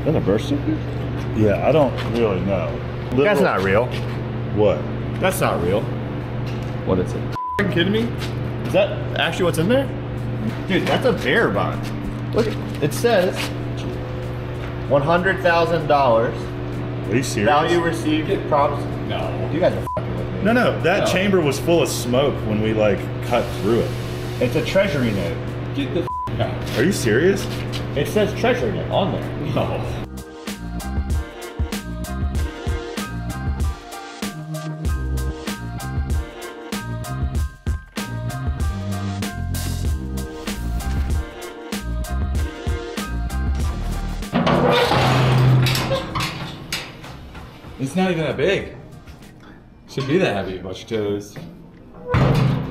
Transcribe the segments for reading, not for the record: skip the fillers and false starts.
Is that a birth certificate? Yeah, I don't really know. Literal. That's not real. What? That's not real. What is it? Are you kidding me? Is that actually what's in there? Dude, that's a bear bond. Look, it says $100,000. Are you serious? Value received props. No. You guys are fucking with me. No, no. That chamber was full of smoke when we like cut through it. It's a treasury note. Get the f out. Are you serious? It says treasury note on there. No. It's not even that big. Should be that heavy. Watch your toes. Oh,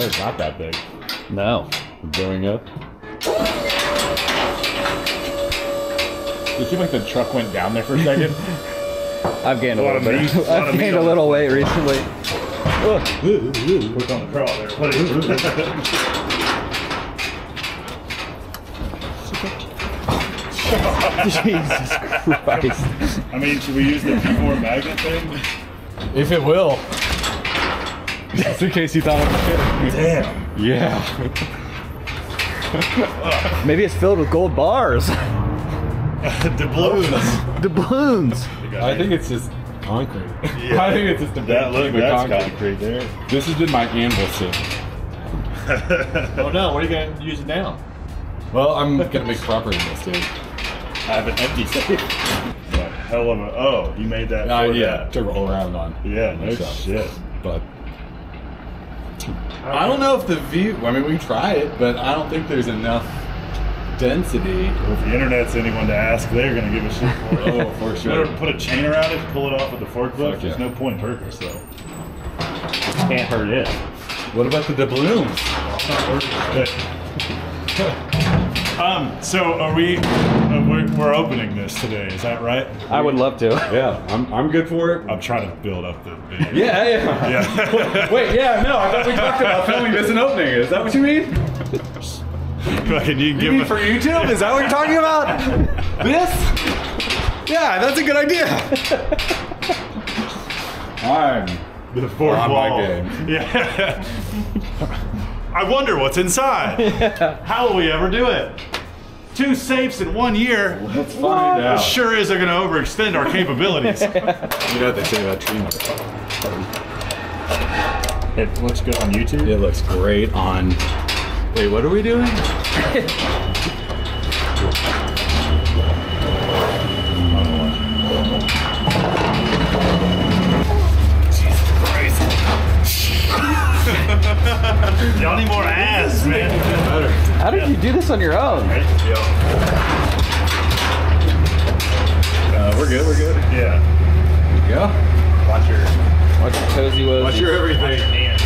it's not that big. No. Going up. Did you like the truck went down there for a second? I've gained a little bit. I've gained a little weight recently. We're on the crawl there. Jesus Christ. I mean, should we use the P4 magnet thing? If it will. Just in case you thought it was kidding. Damn. Yeah. Maybe it's filled with gold bars. Doubloons. Doubloons. I think it's just concrete. Yeah. I think it's just a concrete there. This has been my anvil sip. Oh no, what are you going to use it now? Well, I'm going to make property mistake. I have an empty safe. Hell of a... Oh, you made that yeah, to roll around on. Yeah, no shit. But... I don't know if the view, I mean, we can try it, but I don't think there's enough density. Well, if the internet's anyone to ask, they're going to give a shit for it. Oh, for sure. You better put a chain around it, pull it off with a forklift. Okay. There's no point in hurting yourself. Can't hurt it. What about the doubloons? It's not working. So are we, we're opening this today, is that right? I would love to. Yeah, I'm good for it. I'm trying to build up the video. Yeah, yeah. Yeah. Wait, yeah, no, I thought we talked about filming this and opening it. Is that what you mean? Can you give me for YouTube? Is that what you're talking about? This? Yeah, that's a good idea. I'm the fourth wall. My game. Yeah. I wonder what's inside. Yeah. How will we ever do it? 2 safes in 1 year. Let's find out. It sure is they're gonna overextend our capabilities. You know what they say about tree motherfucker. It looks good on YouTube. It looks great on... Wait, what are we doing? Jesus Christ. Y'all need more ass, man. Better. How did you do this on your own? We're good, we're good. Yeah. There you go. Watch your cozy wozies. Watch your everything. Watch your hands.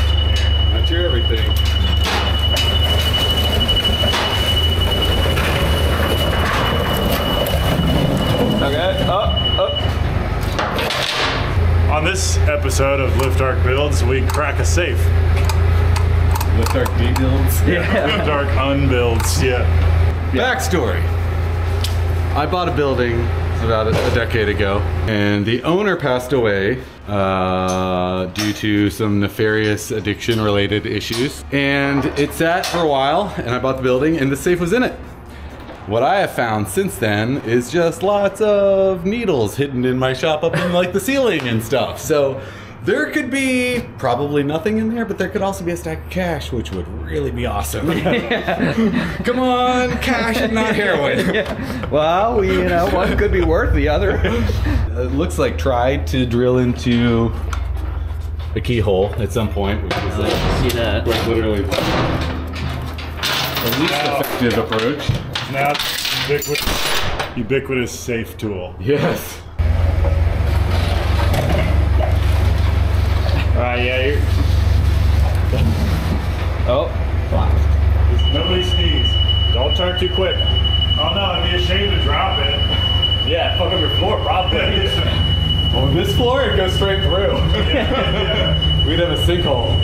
Watch your everything. Okay, up. On this episode of Lift Arc Builds, we crack a safe. Lift Arc builds? Yeah. Lift Arc unbuilds, yeah. Backstory. I bought a building about a decade ago, and the owner passed away due to some nefarious addiction-related issues. And it sat for a while, and I bought the building, and the safe was in it. What I have found since then is just lots of needles hidden in my shop up in like the ceiling and stuff. So. There could be probably nothing in there, but there could also be a stack of cash, which would really be awesome. Yeah. Come on, cash and not heroin. Yeah. Well, you know, one could be worth the other. It looks like tried to drill into a keyhole at some point, which is like, see that. Like literally the least effective approach. Now it's ubiquitous safe tool. Yes. Yeah, you're... Oh, wow. Nobody sneeze. Don't turn too quick. Oh no, I'd be ashamed to drop it. Yeah, fuck up your floor, probably. On this floor, it goes straight through. Yeah, yeah. We'd have a sinkhole.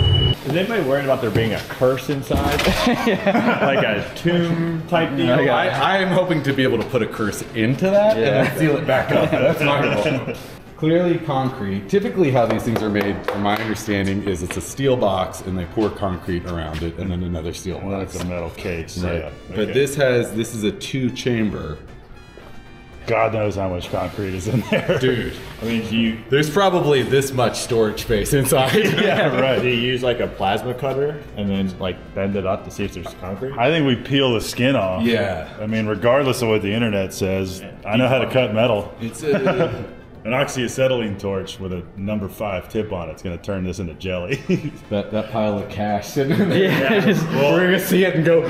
Is anybody worried about there being a curse inside? Like a tomb type deal? Okay. I am hoping to be able to put a curse into that and then seal it back up. That's my goal. Clearly concrete. Typically how these things are made, from my understanding, is it's a steel box and they pour concrete around it and then another steel box. Well, that's a metal cage. So right. Okay. But this is a two chamber. God knows how much concrete is in there. Dude. I mean, there's probably this much storage space inside. Yeah, right. Do you use like a plasma cutter and then like bend it up to see if there's concrete? I think we peel the skin off. Yeah. I mean, regardless of what the internet says, I know how to cut metal. It's a... An oxyacetylene torch with a #5 tip on it's going to turn this into jelly. that pile of cash sitting in there. Yeah, we're going to see it and go,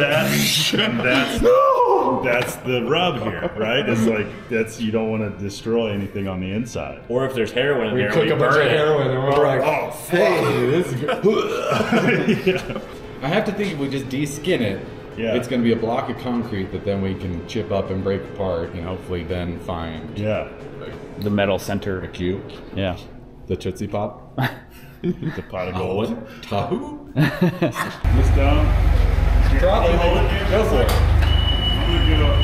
that's the rub here, right? It's like, you don't want to destroy anything on the inside. Or if there's heroin in there, we cook a bunch of heroin and we're like, oh, hey, this is good. Yeah. I have to think if we just de-skin it, it's going to be a block of concrete that then we can chip up and break apart and hopefully then find. Yeah. The metal center. A cube. Yeah. The Tootsie Pop. The pot of gold. Tahu? This down. Probably. Go for it. I'm going to get up.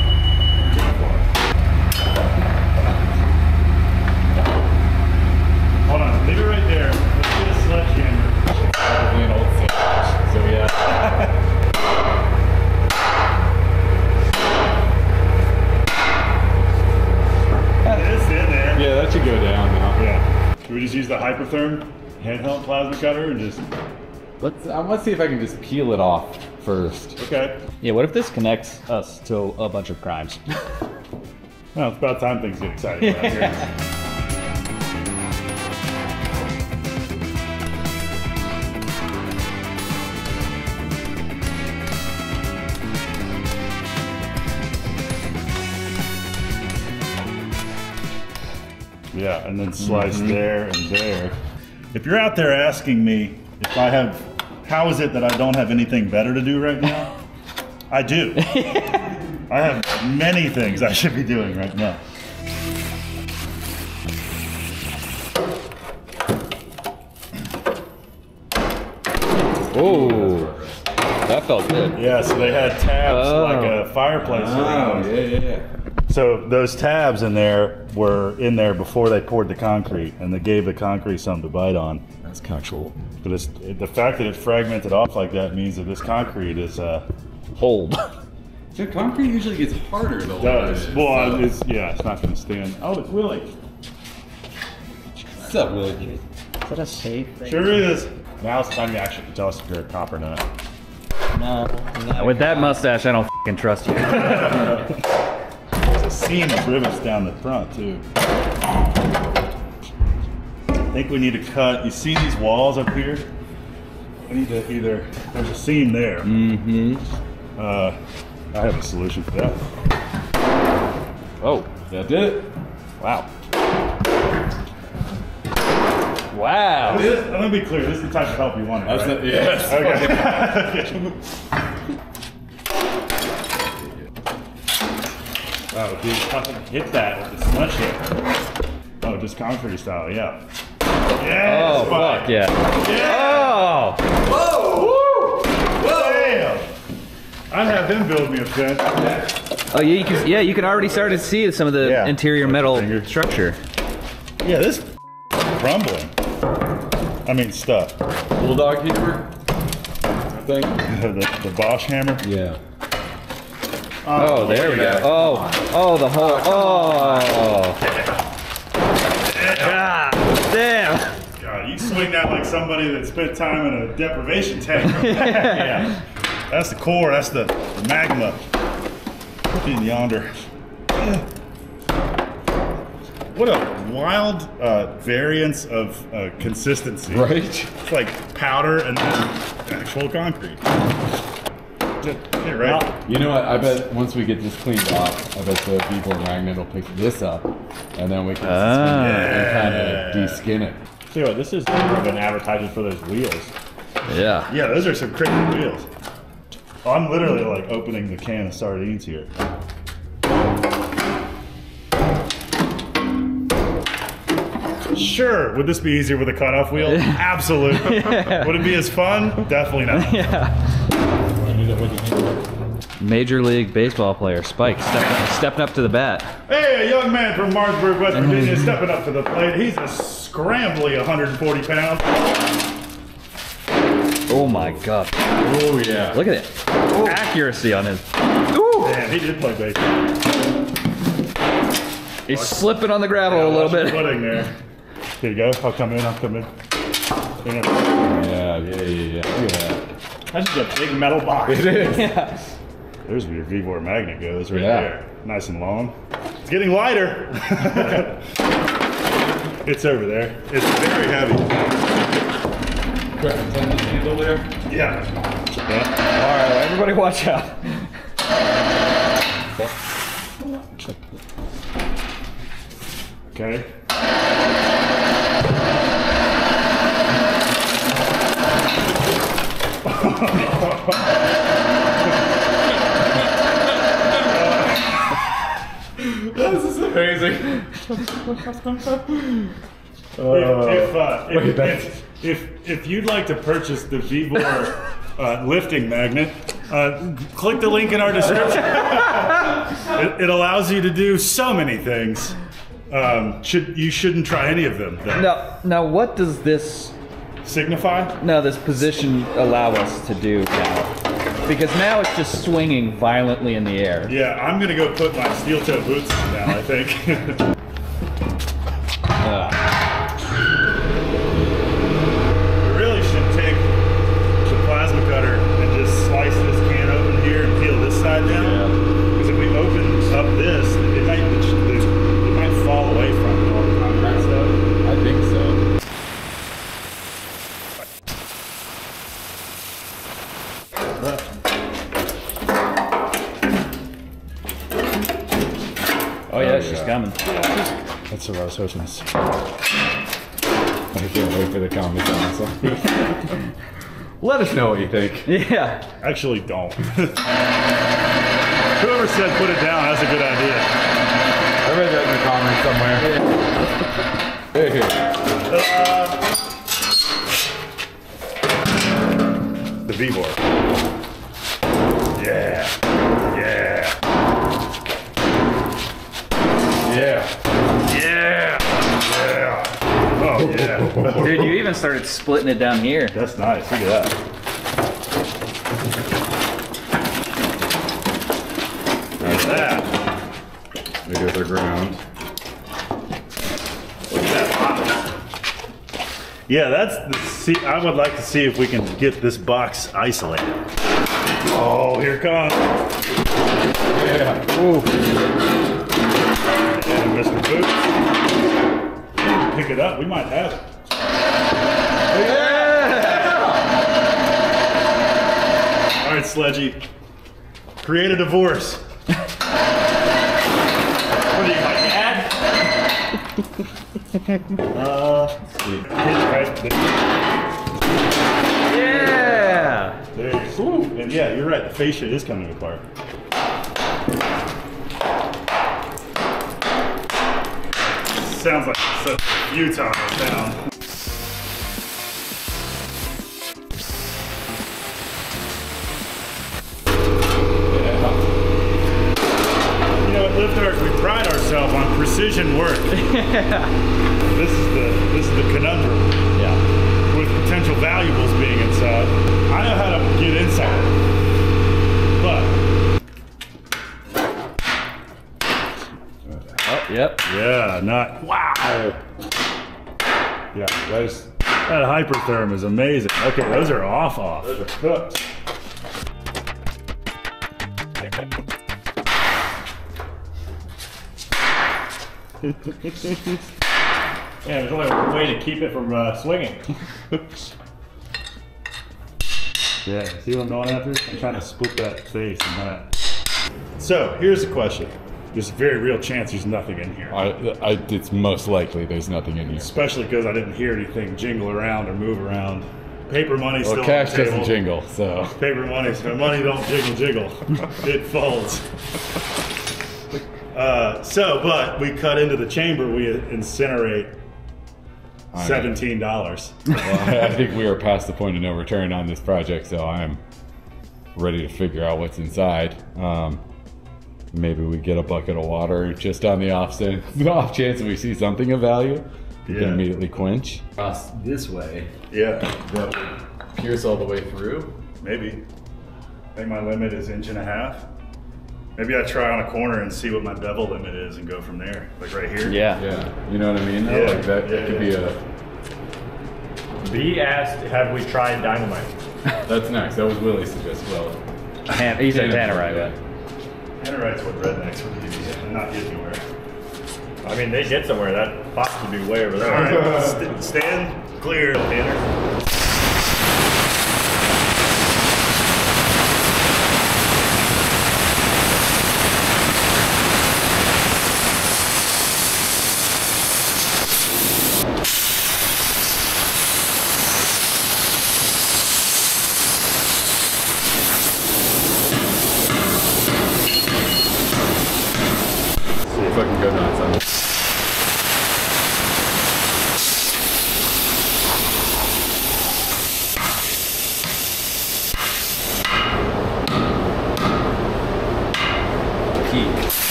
Go for it. Hold on. Leave it right there. Let's get a sledgehammer. Probably an old sandwich. So yeah. Yeah, that should go down now. Yeah. Should we just use the Hypertherm handheld plasma cutter and just... Let's see if I can just peel it off first. Okay. Yeah, what if this connects us to a bunch of crimes? Well, it's about time things get exciting around here. Yeah, and then slice there and there. If you're out there asking me if I have, how is it that I don't have anything better to do right now? I do. I have many things I should be doing right now. Oh, that felt good. Yeah, so they had tabs like a fireplace. Oh, yeah. So those tabs in there were in there before they poured the concrete, and they gave the concrete something to bite on. That's kind of cool. But it's, the fact that it fragmented off like that means that this concrete is old. So concrete usually gets harder though. It does. Well, it's not going to stand. Oh, it's Willie. What's up, Willie? Is that a safe thing? Sure is. Now it's time you actually can tell us if you're a cop or not. No. With that mustache, I don't f***ing trust you. Seam of rivets down the front too. I think we need to cut. You see these walls up here? We need to either. There's a seam there. Mm-hmm. I have a solution for that. Oh, that did it! Wow. Wow. Let me be clear. This is the type of help you wanted. That's right? Yes. Okay. Oh, dude, fucking hit that with the sledgehammer. Oh, just concrete style, yeah. Yeah! Oh, Spike. Fuck, yeah. Yeah! Oh! Whoa! Woo! Whoa! Damn! I'd have him build me a fence. Oh, yeah, you can already start to see some of the interior metal structure. Yeah, this is crumbling. I mean, stuff. Bulldog hammer? I think. the Bosch hammer? Yeah. Oh, there we go. Oh, the whole. Oh. God damn. God, you swing that like somebody that spent time in a deprivation tank. Yeah. That's the core, that's the magma. Look in yonder. What a wild variance of consistency. Right? It's like powder and then actual concrete. Yeah, right. You know what? I bet once we get this cleaned off, I bet the people in Magnet will pick this up, and then we can kind of de-skin it. See what? This is more of an advertisement for those wheels. Yeah. Yeah, those are some crazy wheels. I'm literally like opening the can of sardines here. Sure. Would this be easier with a cutoff wheel? Absolutely. Yeah. Would it be as fun? Definitely not. Yeah. Major League Baseball player Spike stepping up to the bat. Hey, a young man from Marsburg, West Virginia, stepping up to the plate. He's a scrambly 140 pounds. Oh my God. Oh yeah. Look at it. Oh. Accuracy on his. Ooh. Damn, he did play baseball. He's slipping on the gravel a little bit. There. Here you go. I'll come in. I'll come in. Yeah. Look at that. That's just a big metal box. It is. Yeah. There's where your V4 magnet goes right there. Nice and long. It's getting lighter. It's over there. It's very heavy. Correct. Is that the handle there? Yeah. All right. Everybody watch out. Okay. This is amazing. If you'd like to purchase the V4 lifting magnet, click the link in our description. It allows you to do so many things. You shouldn't try any of them, though. Now, what does this signify? No, this position allow us to do now, because now it's just swinging violently in the air. Yeah, I'm gonna go put my steel-toe boots on now. I think. You really should take the plasma cutter and just slice this can open here and peel this side down. Yeah. Because if we open up this, it might. Fall away from it all the time, right? So, I think so. Oh yeah, she's coming. That's what I was hoping. I can't wait for the comments on. Let us know what you think. Yeah. Actually, don't. Whoever said put it down, that's a good idea. I read that in the comments somewhere. Hey. The V-board. Yeah. Oh yeah. Dude, you even started splitting it down here. That's nice. Look at that. There's that. The other ground. Yeah, that's the. See, I would like to see if we can get this box isolated. Oh, here it comes. Yeah. Ooh. And Mr. Boots. Pick it up. We might have it. Yeah. All right, Sledgy. Create a divorce. Yeah. There. Ooh. And yeah, you're right. The fascia is coming apart. Sounds like such a Utah sound. We pride ourselves on precision work. Yeah. This is the conundrum. Yeah. With potential valuables being inside, I know how to get inside. But. Oh, yep. Yeah. Not. Wow. Yeah. That hypertherm is amazing. Okay, those are off. Those are cooked. Yeah, there's only one way to keep it from swinging. Yeah, see what I'm going after? I'm trying to split that face and that. So, here's the question. There's a very real chance there's nothing in here. It's most likely there's nothing in here. Especially because I didn't hear anything jingle around or move around. Paper money's still on the table. Well, cash doesn't jingle, so. Paper money, so money don't jiggle. It folds. But we cut into the chamber, we incinerate $17. Well, I think we are past the point of no return on this project, so I'm ready to figure out what's inside. Maybe we get a bucket of water just on the off chance that we see something of value. You can immediately quench. Cross this way. Yeah. That would pierce all the way through. Maybe. I think my limit is 1.5 inches. Maybe I try on a corner and see what my bevel limit is and go from there. Like right here. Yeah. Yeah. You know what I mean? Yeah. Like that could be a... B asked, have we tried dynamite? That's nice. That was Willie's suggestion. Well, he said tannerite, yeah. Tannerite's what rednecks would use. Yeah. Not anywhere. I mean, they get somewhere. That box would be way over there. All right. Stand clear, Tanner.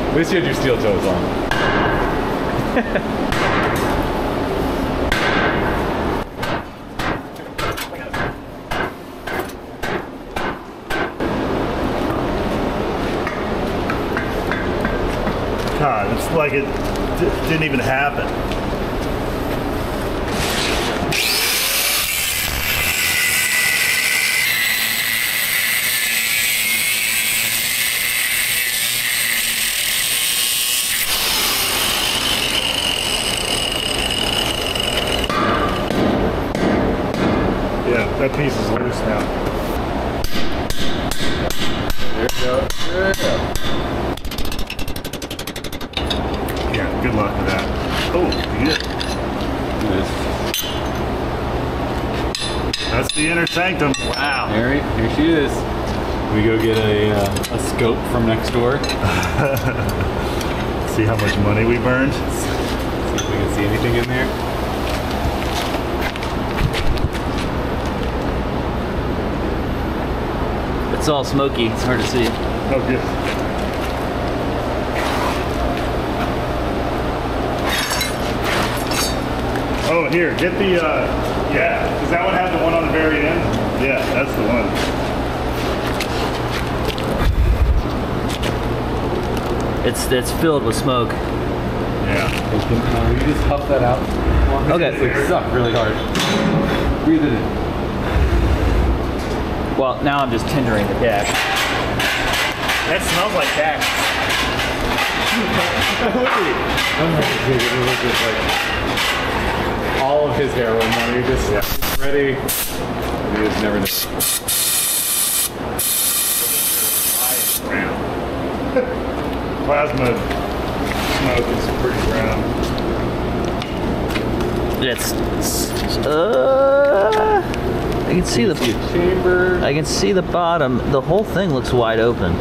At least you had your steel toes on. God, it's like it didn't even happen. That piece is loose now. There you go. Yeah. Yeah, good luck with that. Oh, yeah. That's the inner sanctum. Wow. All right, here she is. We go get a scope from next door. See how much money we burned. See if we can see anything in there. It's all smoky, it's hard to see. Oh, good. Oh, here, get the, yeah, does that one have the one on the very end? Yeah, that's the one. It's filled with smoke. Yeah. You just huff that out. Okay. It sucked really hard. Breathe it in. Well, now I'm just tendering the dash. That smells like dash. Like all of his hair went on. You're just ready. You just never know. Plasma smoke is pretty brown. It's I can see the chamber. I can see the bottom. The whole thing looks wide open.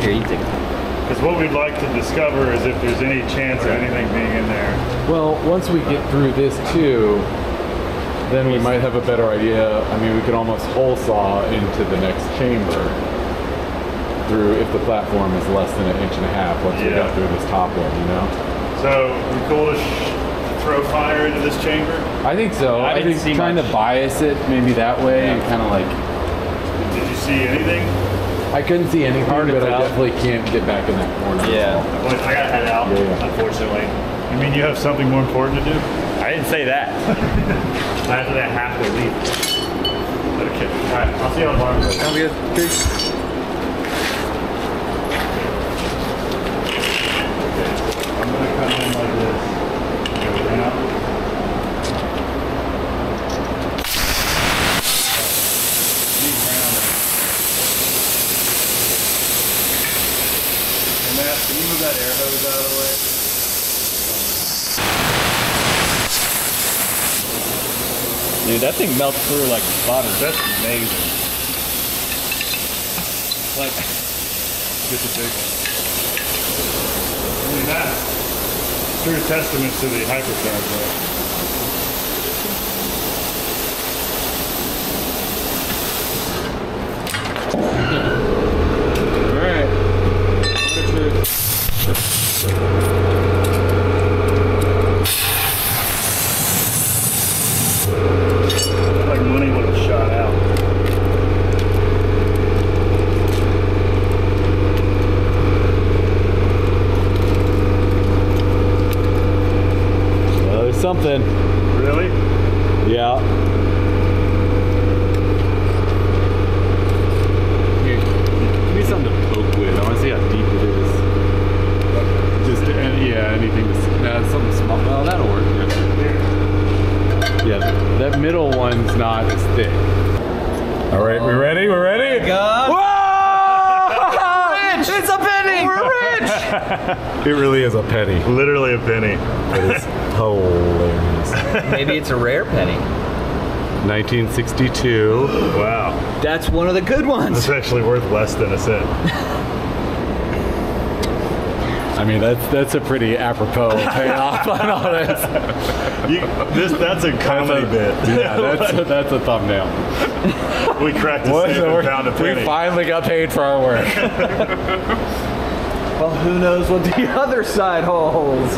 Here, you take it. Because what we'd like to discover is if there's any chance of anything being in there. Well, once we get through this too, then we might have a better idea. I mean, we could almost hole saw into the next chamber through if the platform is less than 1.5 inches once we got through this top one, you know? So, we cool to throw fire into this chamber? I think so. I think trying to bias it maybe that way and kind of like... Did you see anything? I couldn't see anything, but I definitely can't get back in that corner. Yeah. Well, I gotta head out, unfortunately. You mean you have something more important to do? I didn't say that. I have to leave. Okay. All right, I'll see you on tomorrow. Sounds good. Peace. Okay. I'm gonna come in like this. that air hose out of the way. Dude, that thing melts through like butter. That's amazing. Like, get the big one. I mean, that true testament to the Hypertherm, though. Something. Really? Yeah. Here, give me something to poke with. I want to see how deep it is. Okay. Just, yeah, anything. Nah, something small. Well, that'll work. Yeah, that middle one's not as thick. All right, we ready? We're ready? God. Whoa! We're rich! It's a penny! We're rich! It really is a penny. Literally a penny. It is. Hilarious. Maybe it's a rare penny. 1962. Wow. That's one of the good ones. It's actually worth less than a cent. I mean, that's a pretty apropos payoff on all this. That's a comedy bit. Yeah, that's a thumbnail. We cracked a pound of penny. We finally got paid for our work. Well, who knows what the other side holds.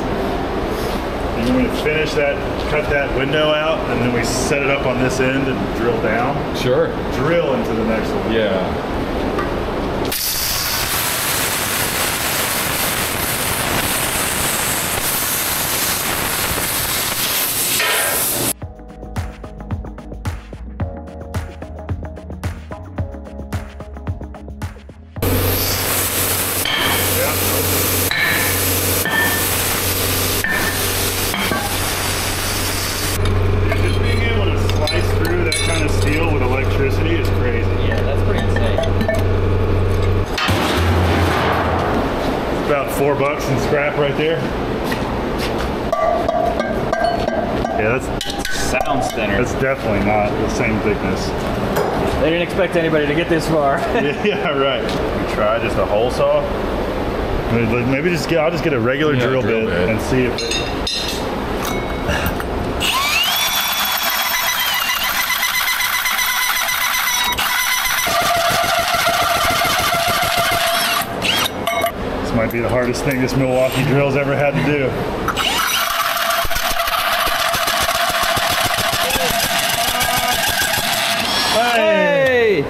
You want me to finish that, cut that window out, and then we set it up on this end and drill down? Sure. Drill into the next one. $4 in scrap right there. Yeah, that's sounds thinner. That's definitely not the same thickness. They didn't expect anybody to get this far. Yeah, right. We try just a hole saw. Maybe I'll just get a regular drill bit and see if it. Might be the hardest thing this Milwaukee drill's ever had to do. Hey!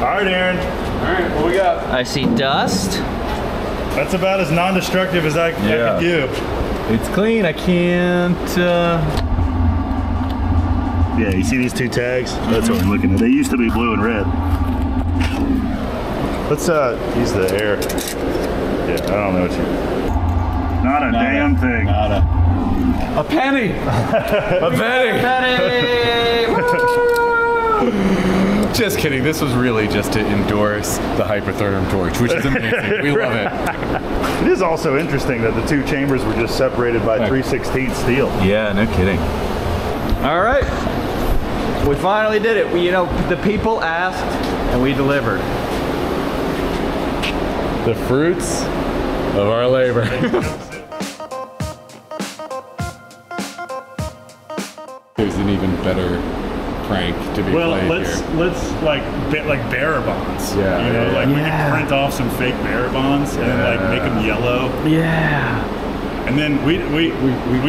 All right, Aaron. All right, what we got? I see dust. That's about as non-destructive as I could do. It's clean. I can't. Yeah, you see these two tags? That's what I'm looking at. They used to be blue and red. Let's use the air. Yeah, I don't know what you... Not a damn thing. Not a... A penny! A penny! A penny! Just kidding. This was really just to endorse the Hypertherm torch, which is amazing. We love it. It is also interesting that the two chambers were just separated by 3/16 steel. Yeah, no kidding. All right. We finally did it. We, you know, the people asked and we delivered. The fruits of our labor. There's an even better prank to be played here. Let's like bearer bonds. Yeah. You know, we can print off some fake bearer bonds and like make them yellow. Yeah. And then we'd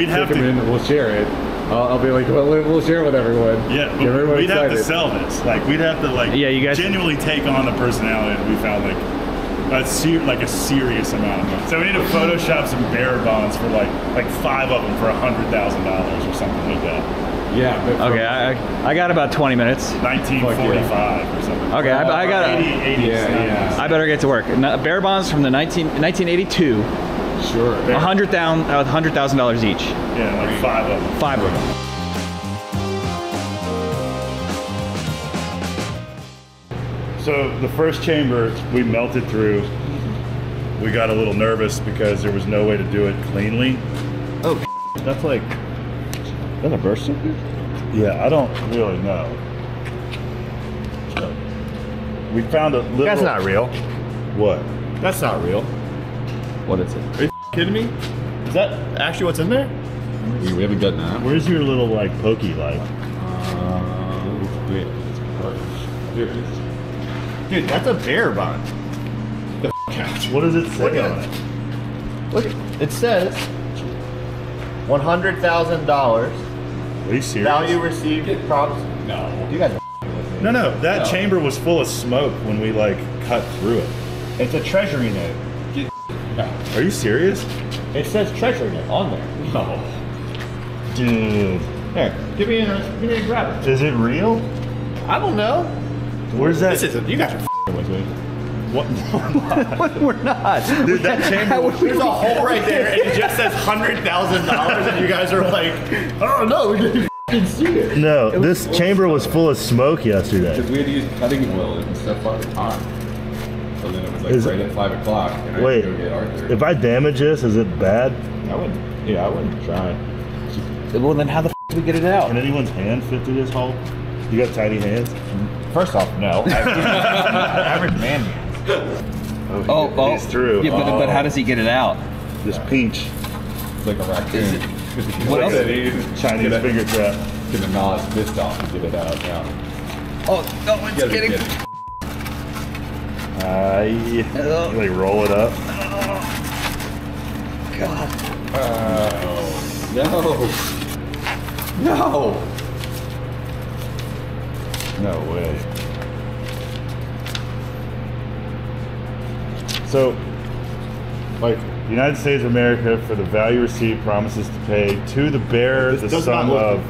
have to. We'll share it. I'll be like, well, we'll share with everyone. Yeah, but we'd have to sell this. Like we'd have to like. Yeah, you guys genuinely take on the personality that we found like a serious amount of money. So we need to Photoshop some bearer bonds for like 5 of them for $100,000 or something like that. Yeah. But okay, I got about 20 minutes. 1945 or something. Okay, I got 80. Yeah. I better get to work. Bearer bonds from the 1982. Sure. $100,000 each. Yeah, like 5 of them. 5 of them. So the first chamber we melted through we got a little nervous because there was no way to do it cleanly. Oh, that's like, is that a burst something? Yeah, I don't really know. We found a little. That's not real. What? That's not real. What is it? Are you kidding me? Is that actually what's in there? We haven't gotten that. Where's your little like pokey like? Dude, that's a bear bond. The couch. What does it say on it? Look, it says $100,000. Are you serious? Value received at props. No. You guys. No, no. That chamber was full of smoke when we like cut through it. It's a treasury note. Are you serious? It says treasury note on there. Oh, dude. Here, give me a grab it. Is it real? I don't know. Where's that? This is, you guys are f***ing with me. What? We're not. Dude, that chamber. There's a hole right there, and it just says $100,000, and you guys are like, oh no, we didn't f***ing see it. No, it was, this chamber was full of smoke yesterday. Because we had to use cutting oil and stuff on the top. So then it was like right at 5 o'clock, and wait, I had to go get Arthur. If I damage this, is it bad? I wouldn't. Yeah, I wouldn't try. Well, then how the f*** do we get it out? Can anyone's hand fit through this hole? You got tiny hands? First off, no. Average man hands. Oh, he's through. Yeah, but how does he get it out? This pinch. It's like a raccoon. Is it? What else? Chinese finger trap. Get a gnaw his fist off and get it out. Yeah. Oh, no one's getting it. Yeah. Like roll it up. Oh, God. No. No. No way. So, like, the United States of America for the value received promises to pay to the bearer the sum of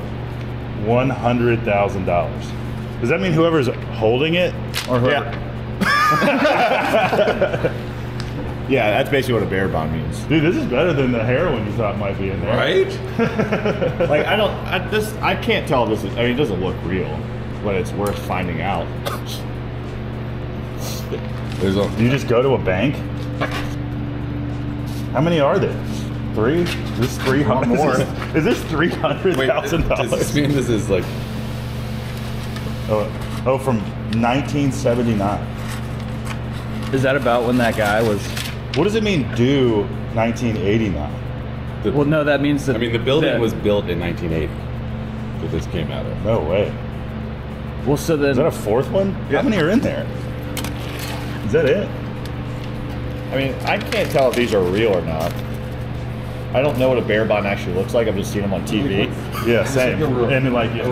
$100,000. Does that mean whoever's holding it? Or whoever? Yeah. Yeah, that's basically what a bearer bond means. Dude, this is better than the heroin you thought might be in there. Right? Like, I don't, I can't tell this is, I mean, it doesn't look real. But it's worth finding out. There's a, do you just go to a bank? How many are there? Three? This 300 more. Is this $300,000? Does this mean this is like? Oh, from 1979. Is that about when that guy was? What does it mean? Due 1989. Well, no, that means that. I mean, the building was built in 1980. That this came out of. No way. Well, so then, is that a fourth one? Yeah. How many are in there? Is that it? I mean, I can't tell if these are real or not. I don't know what a bear bond actually looks like. I've just seen them on TV. Yeah, same. And like, yeah,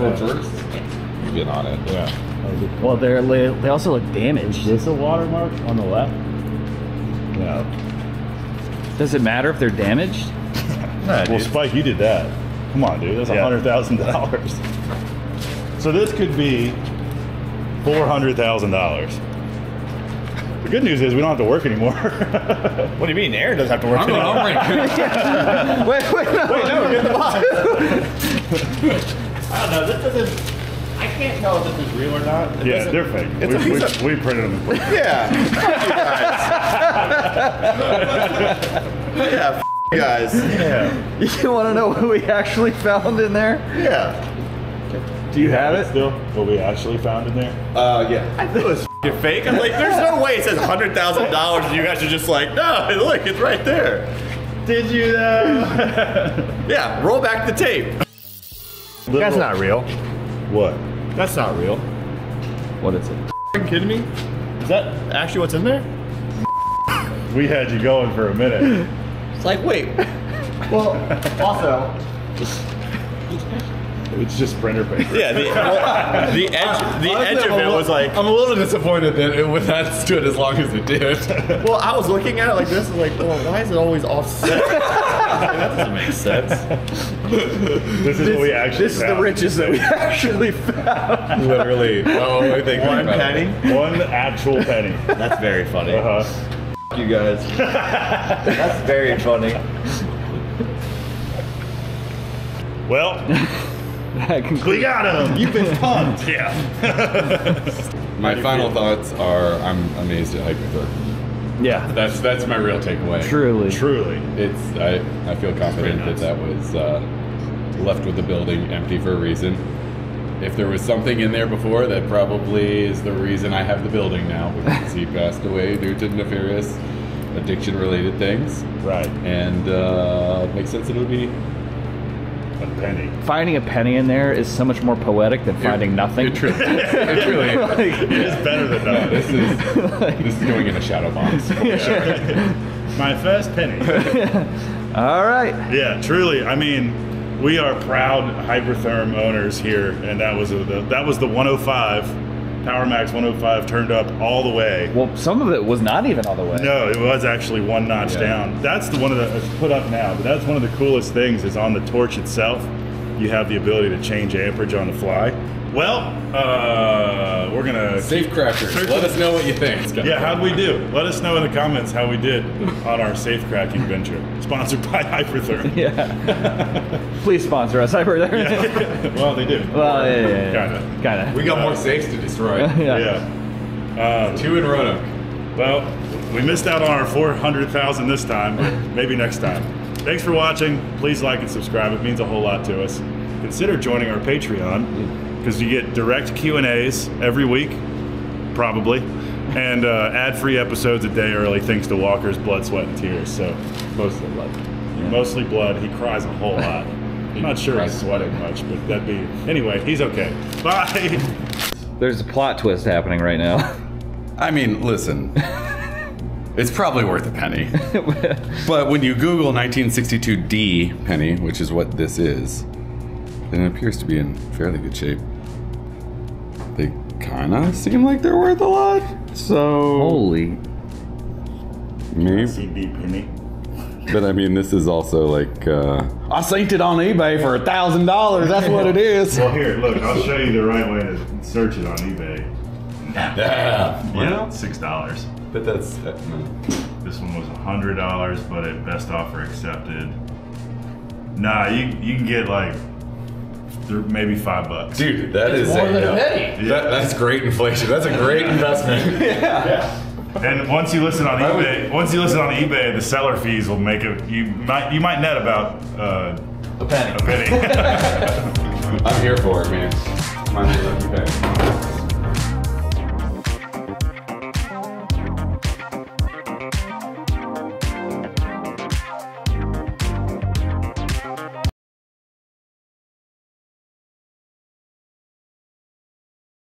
you get on it. Yeah. Well, they also look damaged. Is this a watermark on the left? No. Does it matter if they're damaged? Nah, well, Spike, you did that. Come on, dude. That's $100,000. So this could be $400,000. The good news is we don't have to work anymore. What do you mean? Aaron doesn't have to work anymore. I'm wait, no, get the box. I don't know. This doesn't. I can't tell if this is real or not. Yeah, they're fake. We printed them. Yeah. Yeah. You guys. Yeah. You want to know what we actually found in there? Yeah. Do you have it still? What we actually found in there? Yeah. I thought it was fake. I'm like, there's no way it says $100,000 and you guys are just like, no, look, it's right there. Did you though? Yeah, roll back the tape. That's not real. What? That's not real. What is it? Are you kidding me? Is that actually what's in there? We had you going for a minute. It's like, wait. Well, also, it's just printer paper. Yeah, the edge of it was like. I'm a little disappointed that it would not stood as long as it did. Well, I was looking at it like this, and like, well, why is it always offset? That doesn't make sense. This is what we actually. This found. Is the riches that we actually found. Literally, oh, I think one penny, one actual penny. That's very funny. F you guys. That's very funny. Well. We got him! You've been pumped! Yeah. My final thoughts are I'm amazed at Hypertherm. Yeah, that's my real takeaway. Truly, it's I feel confident that was left with the building empty for a reason. If there was something in there before, that probably is the reason I have the building now, because he passed away due to nefarious addiction-related things. Right. And it makes sense that it would be a penny. Finding a penny in there is so much more poetic than finding nothing. It truly is. Like, it is better than nothing. No, this is going in a shadow box. Yeah. Sure. My first penny. All right. Yeah, truly. I mean, we are proud Hypertherm owners here, and that was the 105 PowerMax 105 turned up all the way. Well, some of it was not even all the way. No, it was actually one notch down. That's the one that is put up now, but that's one of the coolest things is on the torch itself, you have the ability to change amperage on the fly. Well, we're gonna safe crackers. Let us know what you think. Yeah, how'd we do? Let us know in the comments how we did on our safe cracking venture, sponsored by Hypertherm. Yeah. Please sponsor us, Hypertherm. Yeah. Well, they do. Well, yeah. Kinda. We got more safes to destroy. Yeah. Two in Roanoke. Well, we missed out on our 400,000 this time. But maybe next time. Thanks for watching. Please like and subscribe. It means a whole lot to us. Consider joining our Patreon, because you get direct Q&As every week, probably, and ad-free episodes a day early, thanks to Walker's blood, sweat, and tears. So mostly blood. Yeah. Mostly blood. He cries a whole lot. I'm not sure he's sweating much, but that'd be... Anyway, he's okay. Bye! There's a plot twist happening right now. I mean, listen. It's probably worth a penny. But when you Google 1962D penny, which is what this is, and it appears to be in fairly good shape. They kinda seem like they're worth a lot. So holy. Maybe. But I mean, this is also like I synced it on eBay for $1,000. That's what it is. Well, here, look, I'll show you the right way to search it on eBay. Yeah. Well, $6. But that's this one was $100, but at best offer accepted. Nah, you can get like. Maybe $5. Dude, that is more than a penny. Yeah. That's great inflation. That's a great investment. Yeah. And once you list it on eBay, the seller fees will make it. You might net about a penny. I'm here for it, man. Might as well let you pay.